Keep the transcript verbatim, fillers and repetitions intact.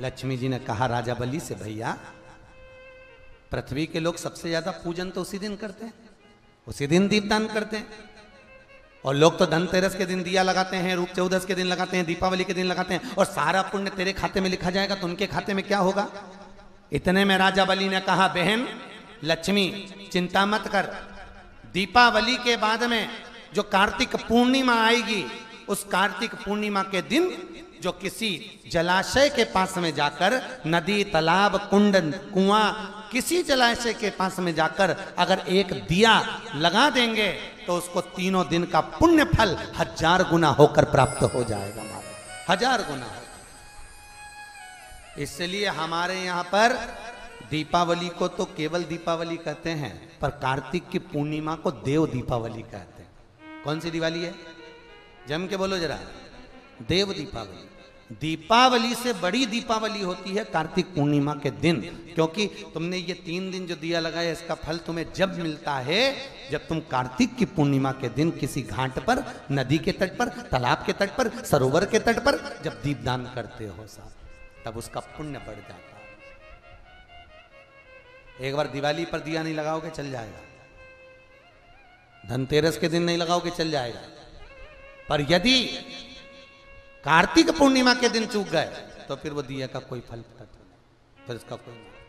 लक्ष्मी जी ने कहा राजा बलि से, भैया पृथ्वी के लोग सबसे ज्यादा पूजन तो उसी दिन करते हैं, उसी दिन दीपदान करते हैं, और लोग तो धनतेरस के दिन दिया लगाते हैं, रूप चौदस के दिन लगाते हैं, दीपावली के दिन लगाते हैं, और सारा पुण्य तेरे खाते में लिखा जाएगा तो उनके खाते में क्या होगा। इतने में राजा बलि ने कहा बहन लक्ष्मी चिंता मत कर, दीपावली के बाद में जो कार्तिक पूर्णिमा आएगी उस कार्तिक पूर्णिमा के दिन जो किसी जलाशय के पास में जाकर, नदी तालाब कुंड कुआं किसी जलाशय के पास में जाकर अगर एक दिया लगा देंगे तो उसको तीनों दिन का पुण्य फल हजार गुना होकर प्राप्त हो जाएगा, माता हजार गुना। इसलिए हमारे यहाँ पर दीपावली को तो केवल दीपावली कहते हैं, पर कार्तिक की पूर्णिमा को देव दीपावली कहते हैं। कौन सी दिवाली है, जम के बोलो जरा, देव दीपावली। दीपावली से बड़ी दीपावली होती है कार्तिक पूर्णिमा के दिन, क्योंकि तुमने ये तीन दिन जो दिया लगाया इसका फल तुम्हें जब मिलता है जब तुम कार्तिक की पूर्णिमा के दिन किसी घाट पर, नदी के तट पर, तालाब के तट पर, सरोवर के तट पर जब दीपदान करते हो साहब, तब उसका पुण्य बढ़ जाता है। एक बार दिवाली पर दिया नहीं लगाओगे चल जाएगा, धनतेरस के दिन नहीं लगाओगे चल जाएगा, पर यदि कार्तिक पूर्णिमा के दिन चूक गए तो फिर वो दिया का कोई फल पता नहीं, फिर इसका कोई